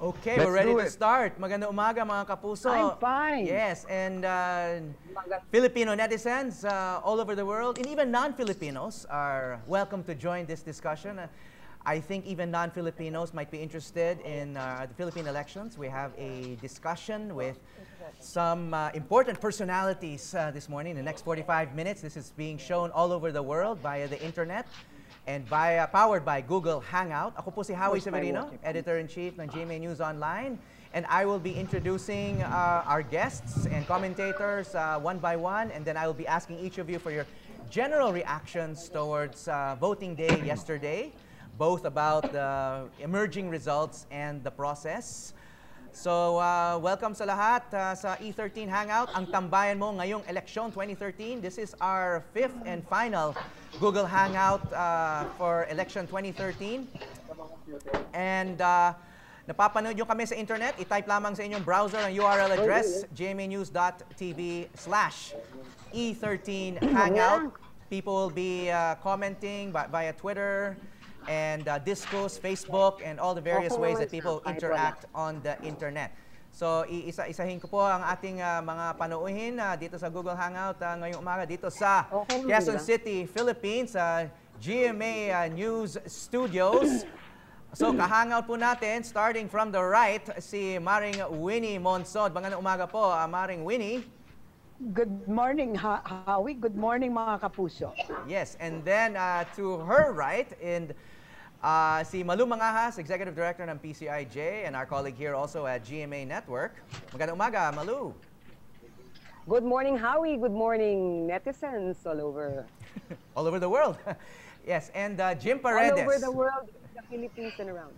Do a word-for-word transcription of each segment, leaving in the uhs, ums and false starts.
Okay, Let's we're ready to start. Magandang umaga mga kapuso. I'm fine. Yes, and uh, Filipino netizens uh, all over the world, and even non-Filipinos are welcome to join this discussion. Uh, I think even non-Filipinos might be interested in uh, the Philippine elections. We have a discussion with some uh, important personalities uh, this morning. In the next forty-five minutes, this is being shown all over the world via the internet. And by, uh, powered by Google Hangout. Ako po si Howie Severino, Editor-in-Chief ng G M A News Online. And I will be introducing uh, our guests and commentators uh, one by one. And then I will be asking each of you for your general reactions towards uh, voting day yesterday, both about the emerging results and the process. So, uh, welcome sa lahat uh, sa E thirteen Hangout, ang tambayan mo ngayong Eleksyon twenty thirteen. This is our fifth and final Google Hangout uh, for Eleksyon twenty thirteen. And uh, napapanood nyo kami sa internet, itype lamang sa inyong browser ang U R L address, gmanews dot t v slash E thirteen Hangout. People will be uh, commenting via Twitter, and uh, Discourse, Facebook, and all the various ways that people interact on the internet. So, isa-isahin ko po ang ating uh, mga panauhin uh, dito sa Google Hangout uh, ngayong umaga dito sa Quezon City, Philippines, sa uh, G M A uh, News Studios. So, kahangout po natin, starting from the right, si Maring Winnie Monsod. Magandang umaga po, uh, Maring Winnie. Good morning, Howie. Good morning, mga kapuso. Yes, and then uh, to her right, and Uh, si Malou Mangahas, Executive Director ng P C I J, and our colleague here also at G M A Network. Magandang umaga, Malou. Good morning, Howie. Good morning, netizens all over. all over the world. Yes, and uh, Jim Paredes. All over the world, the Philippines and around.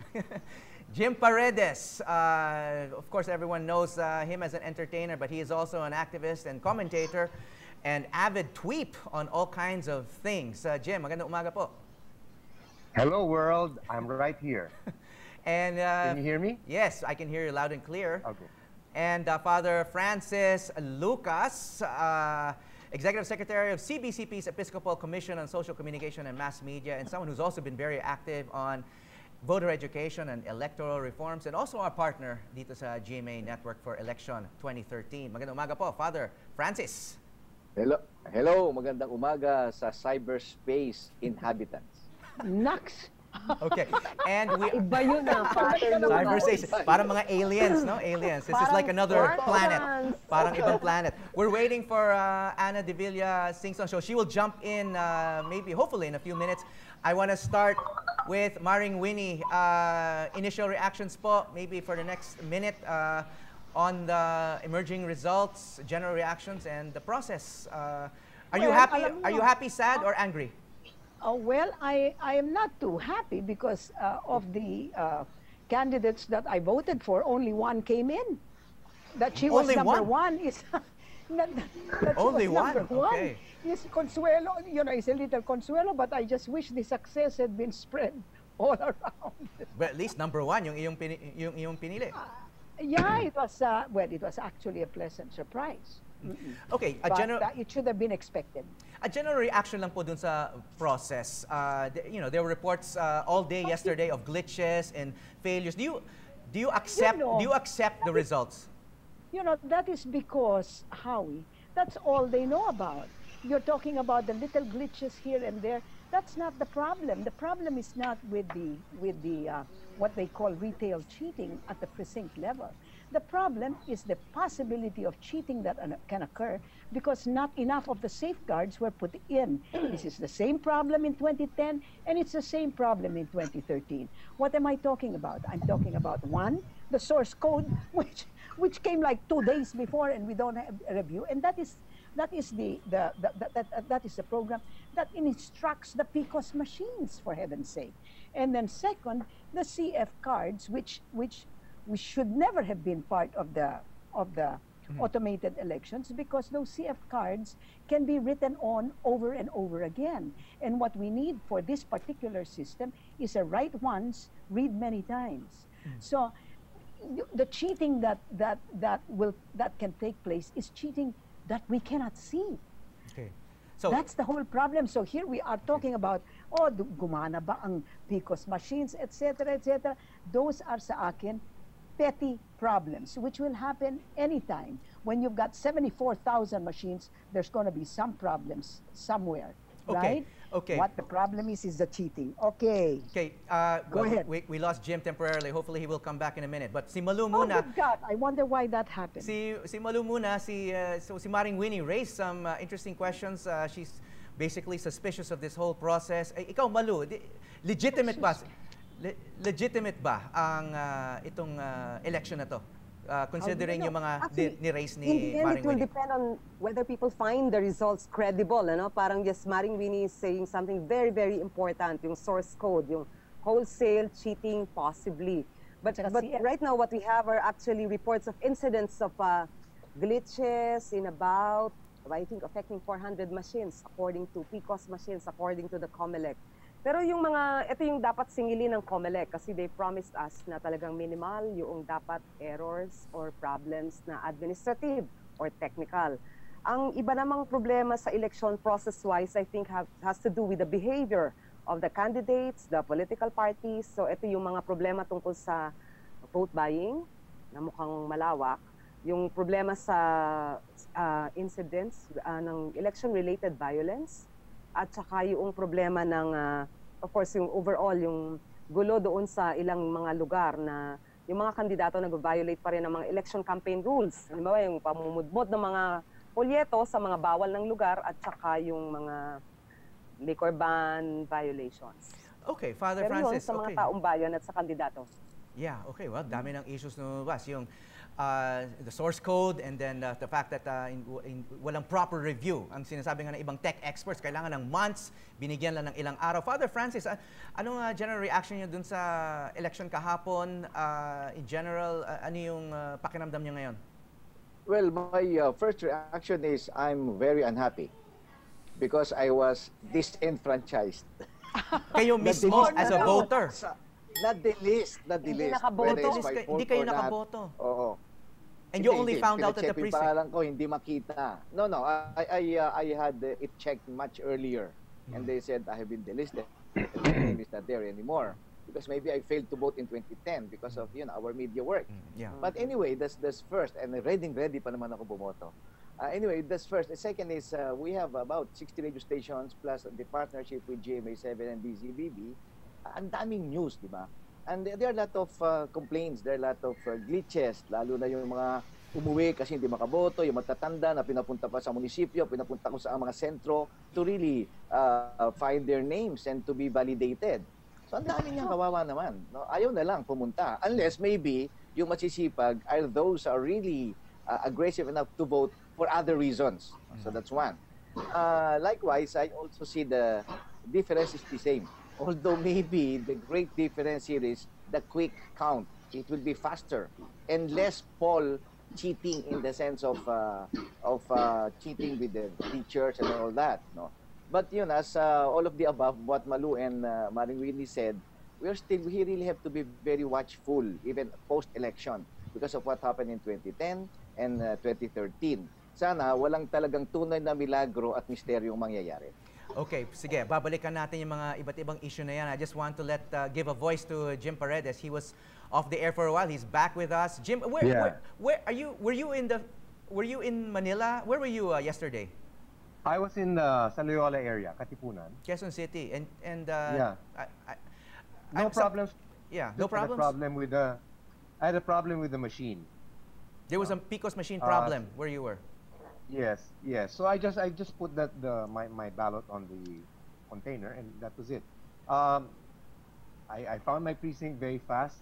Jim Paredes. Uh, of course, everyone knows uh, him as an entertainer, but he is also an activist and commentator and avid tweep on all kinds of things. Uh, Jim, magandang umaga po. Hello, world. I'm right here. and uh, Can you hear me? Yes, I can hear you loud and clear. Okay. And uh, Father Francis Lucas, uh, Executive Secretary of C B C P's Episcopal Commission on Social Communication and Mass Media, and someone who's also been very active on voter education and electoral reforms, and also our partner dito sa G M A Network for Eleksyon twenty thirteen. Magandang umaga po, Father Francis. Hello. Hello. Magandang umaga sa cyberspace inhabitants. Naks. Okay. And we Iba yun ang pattern ng cyberspace. Parang mga aliens, no? Aliens. This is like another planet. Parang ibang planet. We're waiting for uh, Ana de Villa Singson show. She will jump in uh, maybe hopefully in a few minutes. I want to start with Maring Winnie. Uh, initial reactions po maybe for the next minute uh, on the emerging results, general reactions and the process. Uh, are you happy? Are you happy, sad or angry? Oh, well, I, I am not too happy because uh, of the uh, candidates that I voted for, only one came in. That she was only number one, one is that, that only one. Number one. Okay. Yes, Consuelo, you know, it's a little Consuelo, but I just wish the success had been spread all around. But at least number one, yung iyong pini, yung iyong pinili. Uh, yeah, it was. Uh, well, it was actually a pleasant surprise. Mm-hmm. Okay, a general. Uh, it should have been expected. A general reaction lang po dun sa process. Uh, th you know, there were reports uh, all day yesterday of glitches and failures. Do you do you accept? You know, do you accept the results? You know, that is because Howie. That's all they know about. You're talking about the little glitches here and there. That's not the problem. The problem is not with the with the uh, what they call retail cheating at the precinct level. The problem is the possibility of cheating that can occur because not enough of the safeguards were put in. This is the same problem in twenty ten, and it's the same problem in twenty thirteen. What am I talking about? I'm talking about, one, the source code, which, which came like two days before, and we don't have a review. And that is, that is, the, the, the, the, that, uh, that is the program that instructs the P C O S machines, for heaven's sake. And then second, the C F cards, which... which we should never have been part of the of the mm-hmm. automated elections because those C F cards can be written on over and over again. And what we need for this particular system is a write once, read many times. Mm-hmm. So the cheating that that that will that can take place is cheating that we cannot see. Okay. So that's the whole problem. So here we are talking about, oh, gumana ba ang P C O S machines, et cetera, et cetera. Those are sa akin petty problems, which will happen anytime. When you've got seventy-four thousand machines, there's going to be some problems somewhere, okay. right? Okay. What the problem is, is the cheating. Okay. Okay. Uh, Go well, ahead. We, we lost Jim temporarily. Hopefully, he will come back in a minute. But si Malou muna. Oh, good God. I wonder why that happened. Si, si Malou muna, si, uh, so si Maring Winnie raised some uh, interesting questions. Uh, she's basically suspicious of this whole process. Ay, ikaw, Malou, di, legitimate ba? Le legitimate ba ang uh, itong uh, election na to? Uh, considering oh, you know, yung mga actually, ni raise ni Maring Winnie. In the end, it will depend on whether people find the results credible. Ano? Parang yes, Maring Winnie is saying something very, very important, yung source code, yung wholesale cheating possibly. But, but right now, what we have are actually reports of incidents of uh, glitches in about, I think, affecting four hundred machines, according to P C O S machines, according to the COMELEC. Pero yung mga, ito yung dapat singilin ng COMELEC kasi they promised us na talagang minimal yung dapat errors or problems na administrative or technical. Ang iba namang problema sa election process-wise, I think, have, has to do with the behavior of the candidates, the political parties. So ito yung mga problema tungkol sa vote buying na mukhang malawak. Yung problema sa uh, incidents uh, ng election-related violence. At saka yung problema ng, uh, of course, yung overall, yung gulo doon sa ilang mga lugar na yung mga kandidato nag-violate pa rin ng mga election campaign rules. Halimbawa, yung pamumudmod ng mga polyeto sa mga bawal ng lugar at saka yung mga liquor ban violations. Okay, Father Pero Francis. Pero sa mga okay. taong bayan at sa kandidato. Yeah, okay. Well, dami ng issues no bas. Yung uh, the source code and then uh, the fact that uh, in, in, walang proper review. Ang sinasabi nga ng ibang tech experts, kailangan ng months, binigyan lang ng ilang araw. Father Francis, uh, anong uh, general reaction niyo dun sa election kahapon? Uh, in general, uh, ano yung uh, pakiramdam niyo ngayon? Well, my uh, first reaction is I'm very unhappy because I was disenfranchised. Kayo mismo as a voter? Not the list, not the list. Hindi kayo nakaboto. Oo. And you only found out at the precinct. Parang ko hindi makita. No, no. I I I had it checked much earlier, and they said I have been delisted. My name is not there anymore because maybe I failed to vote in twenty ten because of you know our media work. Yeah. But anyway, that's that's first. And ready, ready pa naman ako bumoto. Anyway, that's first. The second is we have about sixty radio stations plus the partnership with G M A seven and D Z B B. Ang daming news, di ba? And there are a lot of uh, complaints, there are a lot of uh, glitches, lalo na yung mga umuwi kasi hindi makaboto, yung matatanda na pinapunta pa sa munisipyo, pinapunta ko sa mga sentro to really uh, find their names and to be validated. So ang dami niyang kawawa naman. No? Ayaw na lang pumunta. Unless maybe yung masisipag are those are really uh, aggressive enough to vote for other reasons. So that's one. Uh, likewise, I also see the difference is the same. Although maybe the great difference here is the quick count. It will be faster and less poll cheating in the sense of uh, of uh, cheating with the teachers and all that. No, but you know, as uh, all of the above, what Malou and uh, Maring Winnie said, we are still we really have to be very watchful, even post-election, because of what happened in twenty ten and uh, twenty thirteen. Sana walang talagang tunay na milagro at misteryong mangyayari. Okay, sige, babalikan natin yung mga iba't ibang issue na yan. I just want to let uh, give a voice to Jim Paredes. He was off the air for a while. He's back with us. Jim, where, yeah. where, where are you? Were you in the? Were you in Manila? Where were you uh, yesterday? I was in the San Loyola area, Katipunan, Quezon City, and and uh, yeah, I, I, I, no problems. So, yeah, no problems. I had a problem with the. I had a problem with the machine. There was uh, a P C O S machine problem uh, where you were. Yes, yes. So I just I just put that the my, my ballot on the container and that was it. Um, I, I found my precinct very fast.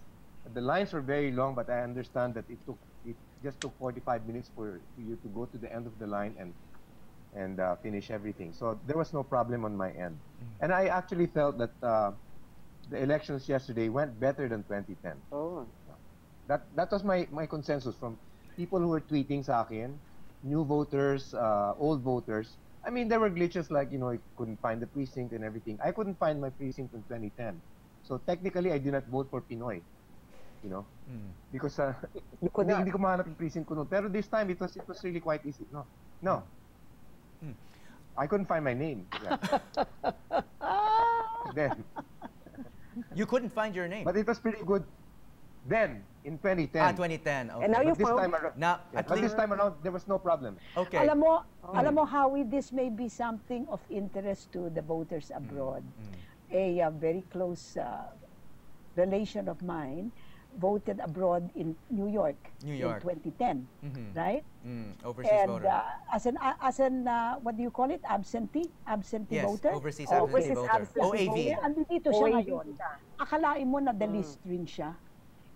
The lines were very long, but I understand that it took it just took forty-five minutes for you to go to the end of the line and and uh, finish everything. So there was no problem on my end, mm-hmm. and I actually felt that uh, the elections yesterday went better than twenty ten. Oh, that that was my my consensus from people who were tweeting sa akin. New voters, uh, old voters. I mean, there were glitches like, you know, I couldn't find the precinct and everything. I couldn't find my precinct in twenty ten. So technically, I did not vote for Pinoy, you know, mm. because uh, you could not. Hindi ko mahanap yung precinct ko noon. Pero this time, it was, it was really quite easy. No, no. Mm. I couldn't find my name. Yeah. then. You couldn't find your name. But it was pretty good then. In twenty ten. Ah, twenty ten. Okay. And now you but found... This time around, now, yeah, at but this time around, there was no problem. Okay. Alam mo, oh. alam mo, Howie, this may be something of interest to the voters abroad. Mm-hmm. a, a very close uh, relation of mine voted abroad in New York, New York. in twenty ten, mm-hmm. right? Mm, overseas and, voter. And uh, as an, uh, as an uh, what do you call it? Absentee? Absentee yes, voter? overseas absentee, overseas voter. absentee O A V. voter. Andito siya ngayon. Akalain mo na the mm. list rin siya.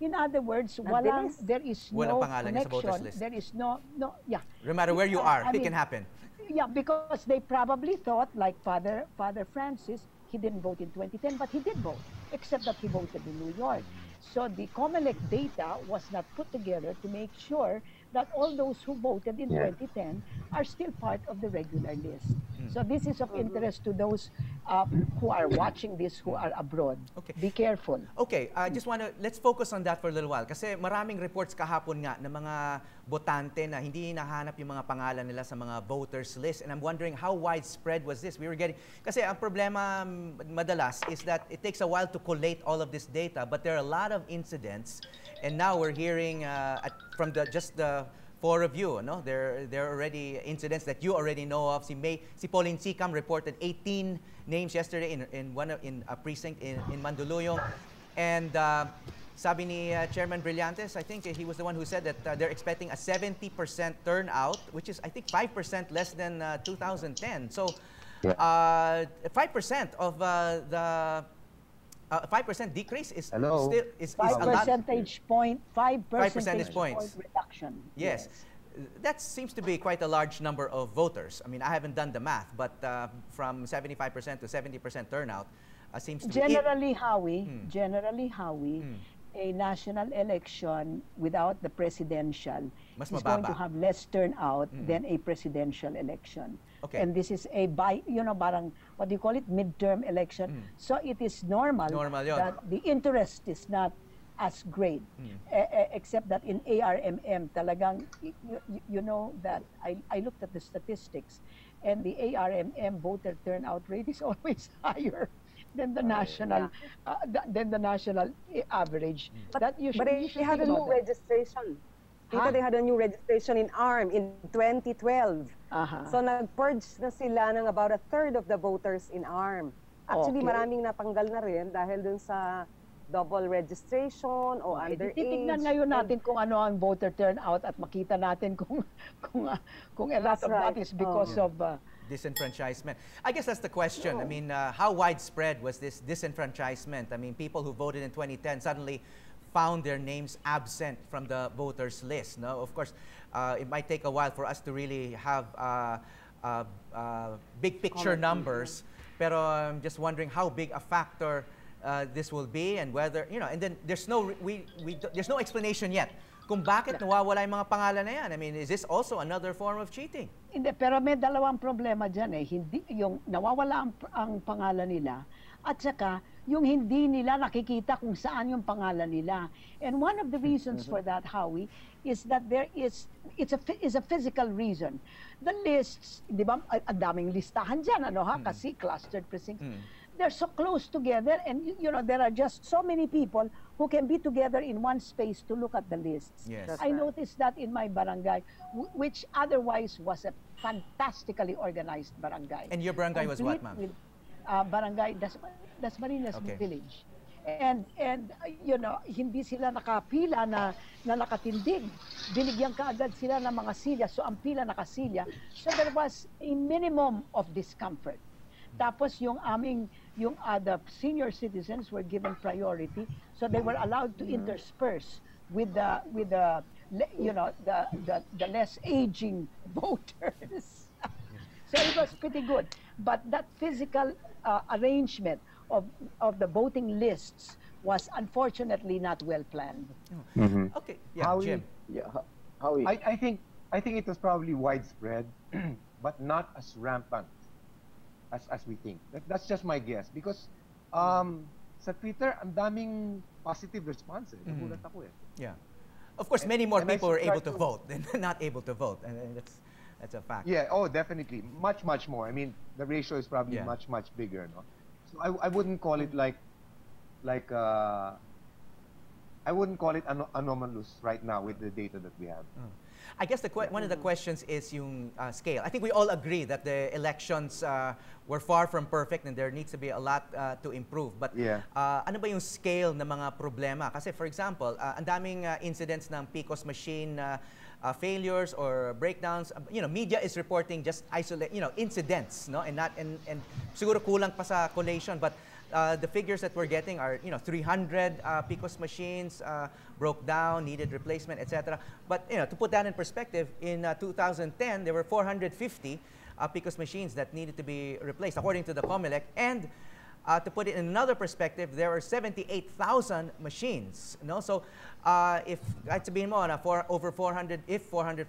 In other words, walang, there is no connection. There is no, no, yeah. No matter where you are, I mean, it can happen. Yeah, because they probably thought, like Father Father Francis, he didn't vote in twenty ten, but he did vote, except that he voted in New York. So the COMELEC data was not put together to make sure that all those who voted in yeah. twenty ten are still part of the regular list. Mm. So this is of interest to those uh, who are watching this, who are abroad. Okay. Be careful. Okay, I uh, just want to, let's focus on that for a little while. Kasi maraming reports kahapon nga ng mga botante na hindi nahanap yung mga pangalan nila sa mga voters list. And I'm wondering how widespread was this? We were getting, kasi ang problema madalas is that it takes a while to collate all of this data, but there are a lot of incidents. And now we're hearing uh, at, from the, just the four of you, no? There, there are already incidents that you already know of. Si, May, si Pauline Cicam reported eighteen names yesterday in, in, one, in a precinct in, in Mandaluyong. And uh, sabi ni uh, Chairman Brillantes, I think he was the one who said that uh, they're expecting a seventy percent turnout, which is I think five percent less than uh, two thousand ten. So uh, five percent of uh, the... Uh, five percent decrease is Hello. still is, is five a lot. Percentage point, five percentage, percentage points point reduction. Yes. yes, that seems to be quite a large number of voters. I mean, I haven't done the math, but uh, from seventy-five percent to seventy percent turnout uh, seems to generally be... Howie, mm. Generally, Howie, mm. a national election without the presidential Mas is mababa. going to have less turnout mm. than a presidential election. Okay. And this is a, by, you know, barang, what do you call it, midterm election. Mm. So it is normal, normal that the interest is not as great, mm. uh, except that in A R M M, talagang, you, you know that, I, I looked at the statistics, and the A R M M voter turnout rate is always higher than the oh, national, yeah. uh, th than the national average. Mm. But, that you should, but you should they had a new that. registration. Huh? They had a new registration in A R M in twenty twelve. Uh-huh. So nag-purge na sila ng about a third of the voters in A R M. Actually, okay. maraming napanggal na rin dahil dun sa double registration o okay. underage. Titignan ngayon natin kung ano ang voter turnout at makita natin kung kung uh, kung a lot of right. that is because oh. of uh, disenfranchisement. I guess that's the question. No. I mean, uh, how widespread was this disenfranchisement? I mean, people who voted in twenty ten suddenly found their names absent from the voters list. No, of course, uh, it might take a while for us to really have uh, uh, uh, big picture numbers. Pero I'm just wondering how big a factor uh, this will be, and whether you know. And then there's no we we there's no explanation yet. Kung bakit nawawala yung mga pangalan na yan? I mean, is this also another form of cheating? Hindi, pero may dalawang problema dyan eh. Hindi yung nawawala ang, ang pangalan nila. At saka, yung hindi nila nakikita kung saan yung pangalan nila. And one of the reasons for that, Howie, is that there is, it's a, is a physical reason. The lists, di ba, ang daming listahan dyan, ano ha, kasi clustered precincts. Mm. They're so close together and, you know, there are just so many people who can be together in one space to look at the lists. Yes. I right. noticed that in my barangay, which otherwise was a fantastically organized barangay. And your barangay Complete was what, ma'am? Uh, barangay Das, Das Marinas okay. Village. And, and uh, you know, hindi sila nakapila na, na nakatindig. Binigyan kaagad sila ng mga silya, so ang pila nakasilya. So there was a minimum of discomfort. Tapos yung aming, yung uh, the senior citizens were given priority, so they were allowed to intersperse with the, with the you know, the, the, the less aging voters. So it was pretty good. But that physical uh, arrangement of, of the voting lists was unfortunately not well planned. Mm-hmm. Okay, yeah, Howie, Jim. Yeah, Howie. I, I, think, I think it was probably widespread, but not as rampant as, as we think. That, that's just my guess. Because um, sa Twitter, ang daming positive responses. Mm-hmm. Nagulat ako eh. Yeah. Of course, and, many more people were able to, to vote than not able to vote. And, and that's, that's a fact. Yeah, oh, definitely. Much, much more. I mean, the ratio is probably yeah. much, much bigger. No? So I, I wouldn't call it like, like uh, I wouldn't call it an anomalous right now with the data that we have. Mm. I guess the que one of the questions is yung uh, scale. I think we all agree that the elections uh, were far from perfect and there needs to be a lot uh, to improve. But yeah. uh, ano ba yung scale ng mga problema? Kasi for example, uh, ang daming uh, incidents ng P C O S machine uh, uh, failures or breakdowns. You know, media is reporting just isolate, you know, incidents, no, and not and and siguro kulang pa sa collation, but Uh, the figures that we're getting are, you know, three hundred uh, P C O S machines uh, broke down, needed replacement, et cetera. But, you know, to put that in perspective, in uh, two thousand ten, there were four hundred fifty uh, P C O S machines that needed to be replaced, according to the COMELEC. And uh, to put it in another perspective, there are seventy-eight thousand machines. You know? So, uh, if to be more for over four hundred, if four hundred.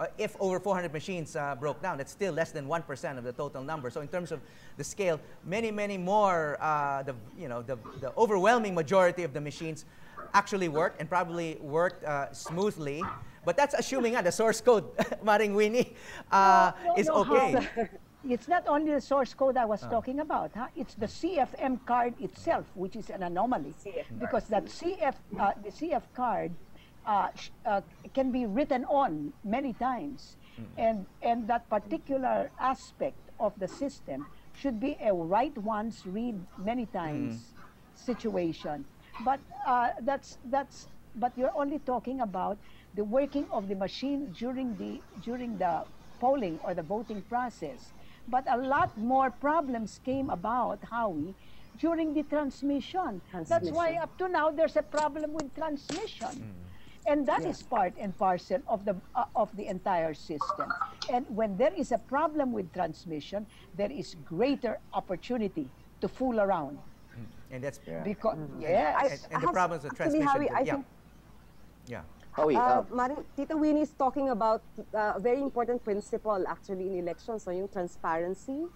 Uh, if over four hundred machines uh, broke down, that's still less than one percent of the total number. So in terms of the scale, many, many more, uh, the, you know, the, the overwhelming majority of the machines actually worked and probably worked uh, smoothly. But that's assuming uh, the source code, Maring Winnie, uh, no, no, is no, okay. How, it's not only the source code I was uh. talking about. Huh? It's the C F M card itself, which is an anomaly. C F because that C F, uh, the C F card Uh, uh, can be written on many times, mm-hmm. and and that particular aspect of the system should be a write once, read many times mm-hmm. situation. But uh, that's that's. But you're only talking about the working of the machine during the during the polling or the voting process. But a lot more problems came about, Howie, during the transmission. transmission. That's why up to now there's a problem with transmission. Mm-hmm. And that yeah. is part and parcel of the uh, of the entire system. And when there is a problem with transmission, there is greater opportunity to fool around. Mm. And that's yeah. because mm-hmm. yes, and, and the problems of transmission. Actually, Howie, I yeah. think yeah. Howie, uh, Maring, Tita Winnie is talking about uh, a very important principle actually in elections, so yung transparency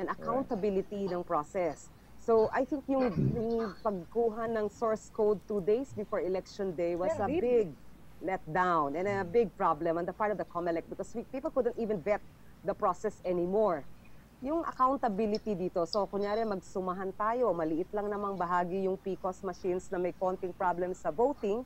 and accountability right. ng process. So I think yung, yung pagkuha ng source code two days before election day was yeah, a big letdown and a big problem on the part of the COMELEC because we, people couldn't even vet the process anymore. Yung accountability dito, so kunyari magsumahan tayo, maliit lang namang bahagi yung P C O S machines na may konting problem sa voting,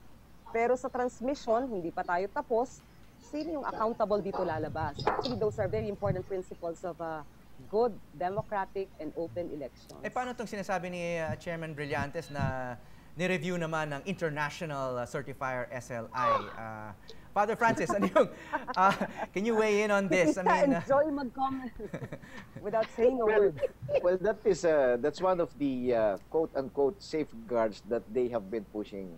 pero sa transmission, hindi pa tayo tapos, sino yung accountable dito lalabas? Actually, those are very important principles of uh, good, democratic, and open elections. Eh, paano itong sinasabi ni uh, Chairman Brillantes na nireview naman ng International uh, Certifier S L I? Uh, Father Francis, ano yung, uh, can you weigh in on this? I mean, uh, enjoy mag-comment without saying a word. Well, that is, uh, that's one of the uh, quote-unquote safeguards that they have been pushing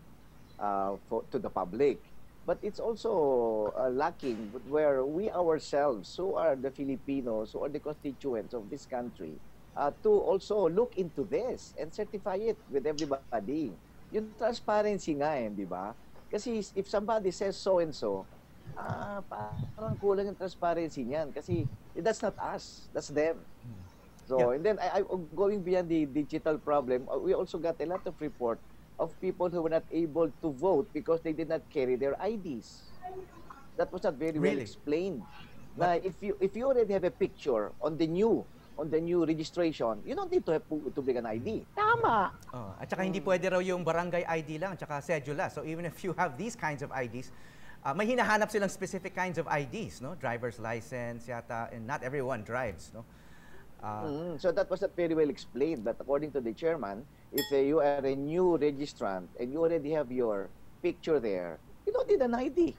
uh, for, to the public. But it's also uh, lacking where we ourselves, who are the Filipinos, who are the constituents of this country, uh, to also look into this and certify it with everybody. Yung transparency nga eh, di ba? Kasi if somebody says so-and-so, ah, parang kulang yung transparency niyan. Kasi that's not us, that's them. So, yeah. and then I, I, going beyond the digital problem, we also got a lot of report of people who were not able to vote because they did not carry their I Ds. That was not very really? well explained. Now, if you if you already have a picture on the new on the new registration, you don't need to have to bring an I D. Tama. Oh, at saka hindi pwede raw yung barangay I D lang, at saka sedula. So even if you have these kinds of I Ds, uh, may hinahanap silang specific kinds of I Ds, no? Driver's license yata, and not everyone drives, no? Uh, mm, so that was not very well explained, but according to the chairman, if uh, you are a new registrant and you already have your picture there, you don't need an I D.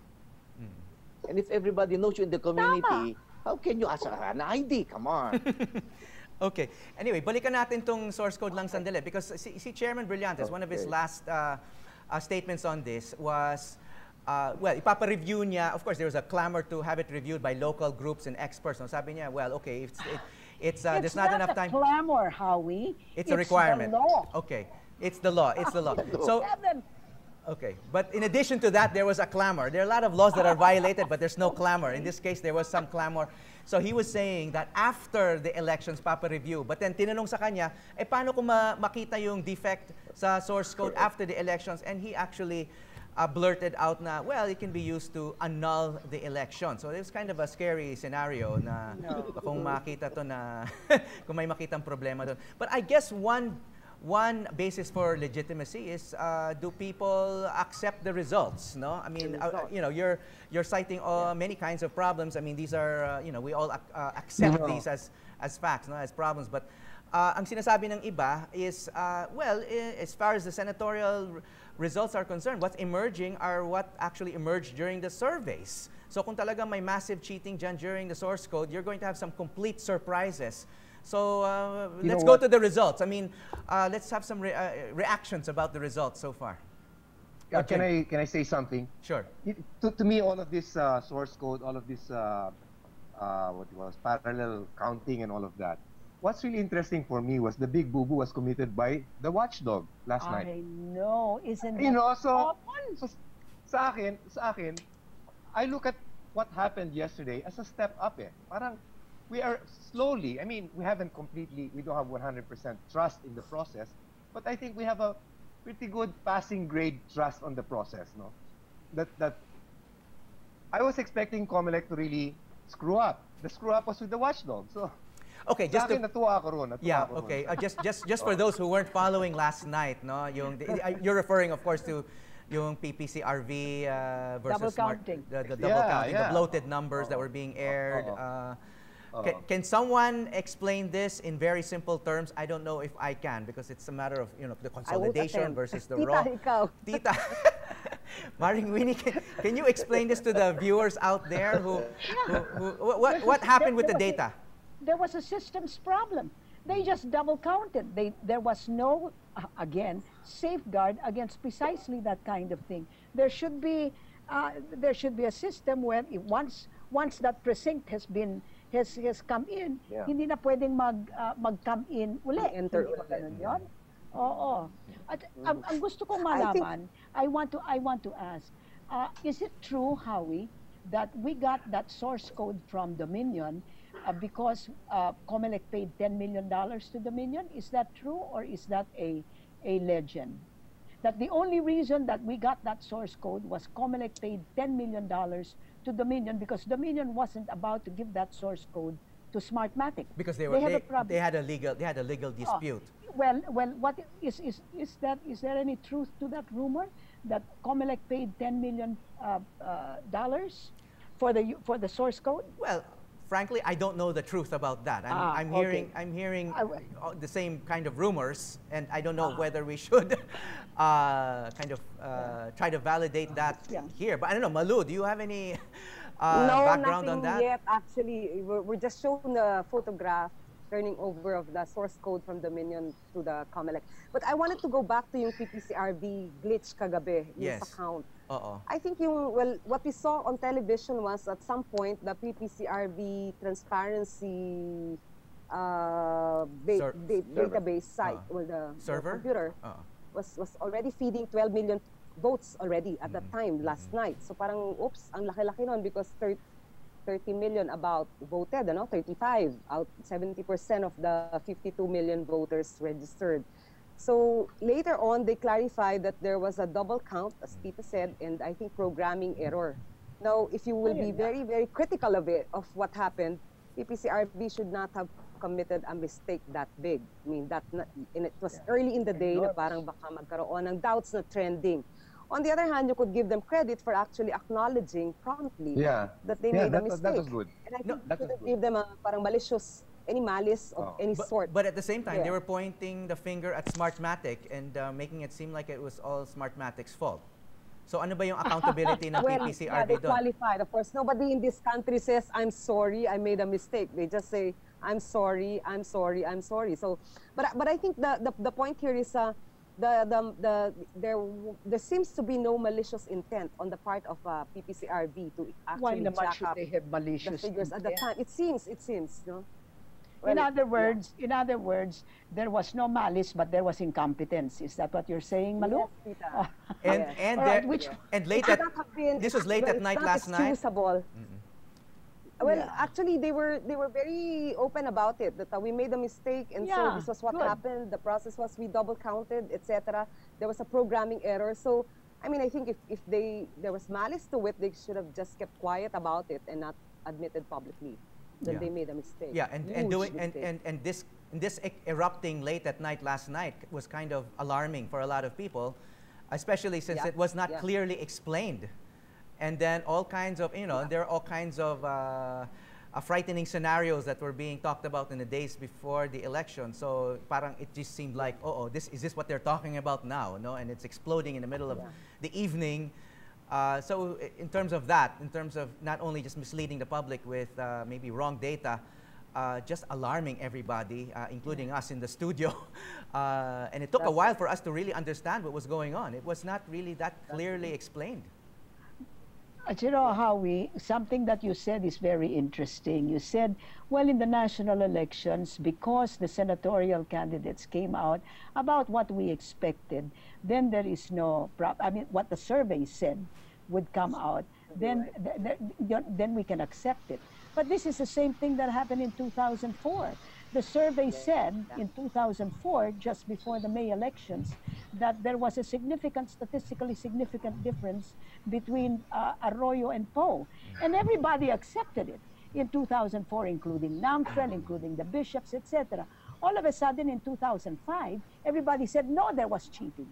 Mm. And if everybody knows you in the community, Tama. how can you ask for an I D? Come on. Okay. Anyway, balikan natin tong source code lang sandali because si, si Chairman Brillantes, okay. one of his last uh, uh, statements on this was, Uh, well, ipapa-review niya. Of course, there was a clamor to have it reviewed by local groups and experts. No, sabi niya, well, okay, it's, it, it's, uh, it's there's not, not enough a time. It's not a clamor, Howie. It's, it's a requirement. The law. Okay, it's the law. It's the law. So, okay, but in addition to that, there was a clamor. There are a lot of laws that are violated, but there's no clamor. In this case, there was some clamor. So he was saying that after the elections, papa review. But then tinanong sa kanya, eh paano kung ma makita yung defect sa source code after the elections? And he actually Uh, blurted out na, well, it can be used to annul the election. So it was kind of a scary scenario na no. kung makita to na, kung may makitang problema doon. But I guess one one basis for legitimacy is uh, do people accept the results? No, I mean, uh, you know, you're you're citing all, yeah. many kinds of problems. I mean, these are uh, you know, we all ac uh, accept no. these as as facts, no, as problems. But uh, ang sinasabi ng iba is uh, well, as far as the senatorial results are concerned, what's emerging are what actually emerged during the surveys. So kung talaga may massive cheating dyan during the source code, you're going to have some complete surprises. So uh, let's go to the results. I mean, uh, let's have some re uh, reactions about the results so far. Uh, okay. Can I can I say something? Sure. It, to, to me, all of this uh, source code, all of this uh, uh, what it was parallel counting and all of that. What's really interesting for me was the big boo-boo was committed by the watchdog last I night. I know, isn't it? You know, so, so sa akin, sa akin, I look at what happened yesterday as a step up. Eh, parang. We are slowly, I mean, we haven't completely, we don't have one hundred percent trust in the process, but I think we have a pretty good passing grade trust on the process, no? That, that, I was expecting COMELEC to really screw up. The screw up was with the watchdog, so. Okay, just to, natuwa ako ron, natuwa yeah, ako okay, uh, just, just, just for those who weren't following last night, no? Yung, you're referring, of course, to yung P P C R V uh, versus double smart, counting. The, the double yeah, counting, yeah. the bloated numbers oh, that were being aired. Oh, oh. Uh, Can, can someone explain this in very simple terms? I don't know if I can because it's a matter of, you know, the consolidation versus the raw. Tita, Tita. Maring Winnie, can, can you explain this to the viewers out there who, yeah. who, who what, what happened there, with there the data? A, there was a systems problem. They just double counted. They, there was no, uh, again, safeguard against precisely that kind of thing. There should be, uh, there should be a system where if once, once that precinct has been Has, has come in, yeah. hindi na pwedeng mag, uh, mag-come in uli. Enter uli. Yun? Oo. At um, ang gusto kong malaman, I, I, want to, I want to ask, uh, is it true, Howie, that we got that source code from Dominion uh, because uh, COMELEC paid ten million dollars to Dominion? Is that true or is that a, a legend? That the only reason that we got that source code was COMELEC paid ten million dollars to Dominion because Dominion wasn't about to give that source code to Smartmatic because they were they, they, had, a they had a legal they had a legal dispute. Oh, well, well, what is is is that is there any truth to that rumor that COMELEC paid ten million dollars uh, uh, dollars for the for the source code? Well, frankly, I don't know the truth about that. I'm, ah, I'm hearing okay. I'm hearing the same kind of rumors, and I don't know ah. whether we should uh, kind of uh, yeah. try to validate that yeah. here. But I don't know, Malou, do you have any uh, no, background on that? No, nothing yet. Actually, we're, we're just shown a photograph turning over of the source code from Dominion to the COMELEC. But I wanted to go back to yung P P C R V glitch kagabi, yung yes. account. Uh-oh. I think yung, well, what we saw on television was at some point the P P C R V transparency uh, da da database site, uh-huh. well, the, server? the computer uh-huh. was, was already feeding twelve million votes already at mm-hmm. that time last mm-hmm. night. So parang, oops, ang laki-laki nun because thirty million about voted, ano? thirty-five out seventy percent of the fifty-two million voters registered. So later on, they clarified that there was a double count, as Tita said, and I think programming error. Now, if you will be very, very critical of it, of what happened, P P C R B should not have committed a mistake that big. I mean, that not, and it was yeah. early in the day na parang baka magkaroon ng doubts na trending. On the other hand, you could give them credit for actually acknowledging promptly yeah. that they yeah, made that a mistake. Was, that was good. And I think no, you couldn't give them a parang malicious any malice of oh. any but, sort. But at the same time, yeah. they were pointing the finger at Smartmatic and uh, making it seem like it was all Smartmatic's fault. So ano ba yung accountability ng well, P P C R B? Yeah, they qualified, of course. Nobody in this country says, I'm sorry, I made a mistake. They just say, I'm sorry, I'm sorry, I'm sorry. So, but, but I think the, the, the point here is uh, the, the, the, there, there seems to be no malicious intent on the part of uh, P P C R B to actually jack up they have malicious the figures intent? At the time. It seems, it seems, no? In other words, yeah. in other words, there was no malice, but there was incompetence. Is that what you're saying, Malou? Yes, Tita. and yes. and, there, right, which, and late at, been, this was late well, at night last night. Mm-hmm. Well, yeah. actually, they were they were very open about it. That uh, we made a mistake, and yeah, so this was what good. happened. The process was we double counted, et cetera. There was a programming error. So, I mean, I think if if they there was malice to it, they should have just kept quiet about it and not admitted publicly. That yeah. they made a mistake. Yeah, and, and doing and, and, and this and this erupting late at night last night was kind of alarming for a lot of people, especially since yeah. it was not yeah. clearly explained. And then all kinds of, you know, yeah. there are all kinds of uh, uh, frightening scenarios that were being talked about in the days before the election. So parang it just seemed like, oh, oh this, is this what they're talking about now? No? And it's exploding in the middle of yeah. the evening. Uh, so in terms of that, in terms of not only just misleading the public with uh, maybe wrong data, uh, just alarming everybody, uh, including yeah. us in the studio. uh, and it took That's a while for us to really understand what was going on. It was not really that clearly explained. You know, Howie, something that you said is very interesting. You said, well, in the national elections, because the senatorial candidates came out about what we expected, then there is no problem. I mean, what the survey said would come out, then, th th th then we can accept it. But this is the same thing that happened in two thousand four. The survey said in two thousand four, just before the May elections, that there was a significant, statistically significant difference between uh, Arroyo and Poe. And everybody accepted it in two thousand four, including Namfrel, including the bishops, et cetera. All of a sudden in two thousand five, everybody said, no, there was cheating.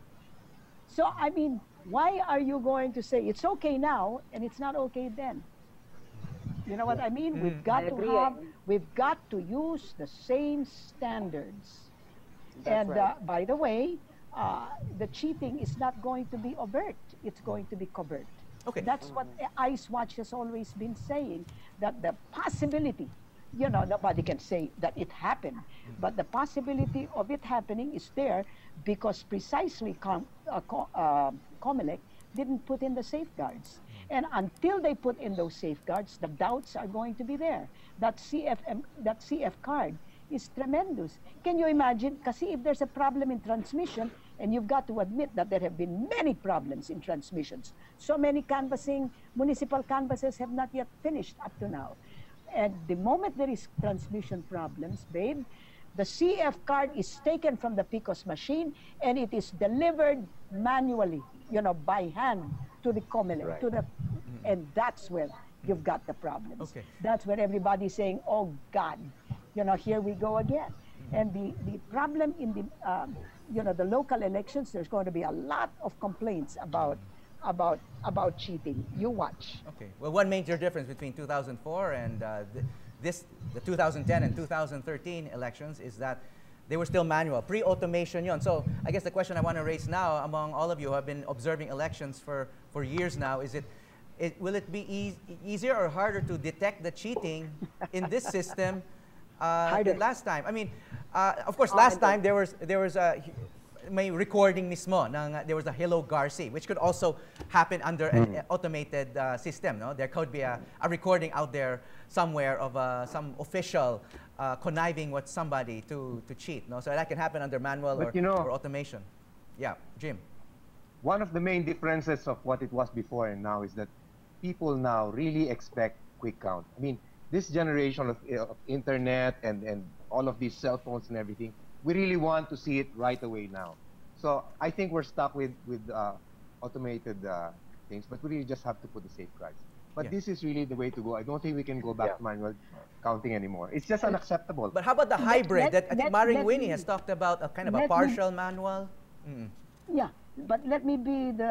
So, I mean, why are you going to say it's okay now and it's not okay then? You know what I mean? Mm. We've got I to agree. have, we've got to use the same standards. That's and right. uh, by the way, uh, the cheating is not going to be overt; it's going to be covert. Okay. That's mm. what Ice Watch has always been saying. That the possibility, you know, nobody can say that it happened, mm. but the possibility of it happening is there because precisely Com uh, Co uh, COMELEC didn't put in the safeguards. And until they put in those safeguards, the doubts are going to be there. That C F, that C F card is tremendous. Can you imagine? Kasi if there's a problem in transmission, and you've got to admit that there have been many problems in transmissions. So many canvassing, municipal canvasses have not yet finished up to now. And the moment there is transmission problems, babe, the C F card is taken from the P C O S machine and it is delivered manually, you know, by hand to the COMELEC, right. to the, mm-hmm. and that's where you've got the problems. Okay. That's where everybody's saying, oh God, you know, here we go again. Mm-hmm. And the, the problem in the, um, you know, the local elections, there's going to be a lot of complaints about about about cheating. You watch. Okay. Well, one major difference between two thousand four and uh, th this, the two thousand ten and two thousand thirteen elections is that they were still manual, pre-automation yon. So I guess the question I want to raise now among all of you who have been observing elections for, for years now, is it, it will it be e easier or harder to detect the cheating in this system uh, than last time? I mean, uh, of course, last time there was, there was a may recording mismo, ng, there was a Hello Garci, which could also happen under mm. an automated uh, system. No? There could be a, a recording out there somewhere of uh, some official uh, conniving with somebody to, to cheat. No? So that can happen under manual but or, you know, or automation. Yeah, Jim. One of the main differences of what it was before and now is that people now really expect quick count. I mean, this generation of, of internet and, and all of these cell phones and everything, we really want to see it right away now. So I think we're stuck with, with uh, automated uh, things, but we really just have to put the safeguards. But yeah. this is really the way to go. I don't think we can go back yeah. to manual counting anymore. It's just unacceptable. But how about the hybrid let, that I think Maring Winnie has talked about, a kind of a partial me, manual? Mm. Yeah, but let me be the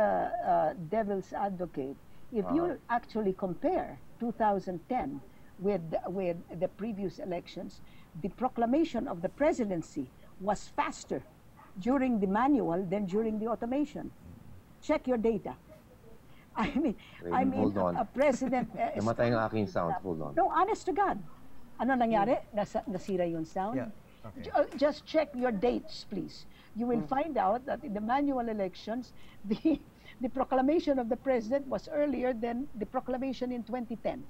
uh, devil's advocate. If uh-huh. you actually compare two thousand ten with, with the previous elections, the proclamation of the presidency was faster during the manual than during the automation. Check your data. I mean, Raven, I mean, hold on. A president. Uh, Namatay ang aking sound. Hold on. No, honest to God. Ano nangyari? Nasa, nasira yung sound. Yeah. Okay. Uh, just check your dates, please. You will mm. find out that in the manual elections, the the proclamation of the president was earlier than the proclamation in twenty ten,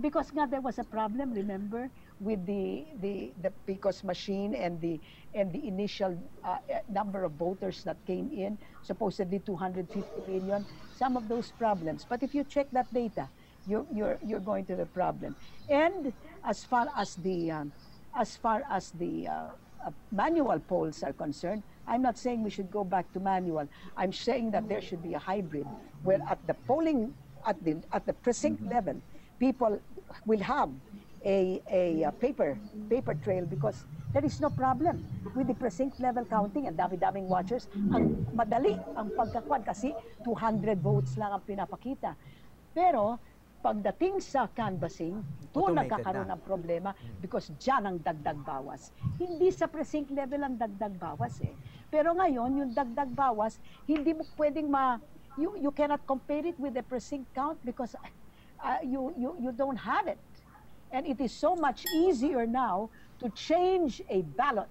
because nga there was a problem. Remember, with the the the P C O S machine and the and the initial uh, number of voters that came in, supposedly two hundred fifty million, some of those problems. But if you check that data, you you're you're going to the problem. And as far as the um, as far as the uh, uh, manual polls are concerned, I'm not saying we should go back to manual. I'm saying that there should be a hybrid where at the polling at the at the precinct mm-hmm. level, people will have A, a, a paper paper trail, because there is no problem with the precinct level counting and dami-daming watchers. Ang madali ang pagkakuan kasi two hundred votes lang ang pinapakita. Pero pagdating sa canvassing, doon nagkakaroon ng problema because dyan ang dagdag bawas. Hindi sa precinct level ang dagdag bawas eh. Pero ngayon, yung dagdag bawas, hindi mo pwedeng ma... You, you cannot compare it with the precinct count because uh, you, you, you don't have it. And it is so much easier now to change a ballot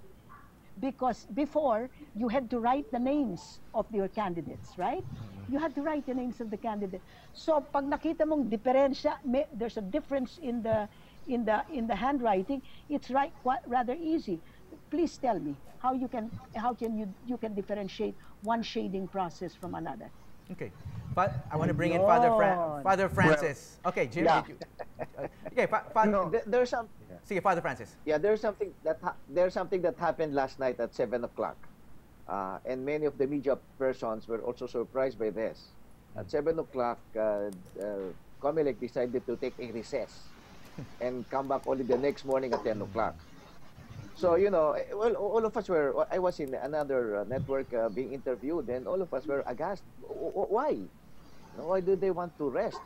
because before, you had to write the names of your candidates, right? You had to write the names of the candidates. So pag nakita mong diferensya, may, there's a difference in the, in the, in the handwriting, it's right, rather easy. Please tell me how you can, how can you, you can differentiate one shading process from another. Okay, but I want to bring in Father, Fra Father Francis. Well, okay, Jim. Yeah. You, okay, fa fa no, th there's some. Yeah. See, Father Francis. Yeah, there's something that ha there's something that happened last night at seven o'clock, uh, and many of the media persons were also surprised by this. At seven o'clock, uh, uh, COMELEC decided to take a recess, and come back only the next morning at ten o'clock. So, you know, well, all of us were, I was in another uh, network uh, being interviewed, and all of us were aghast. Why? Why do they want to rest?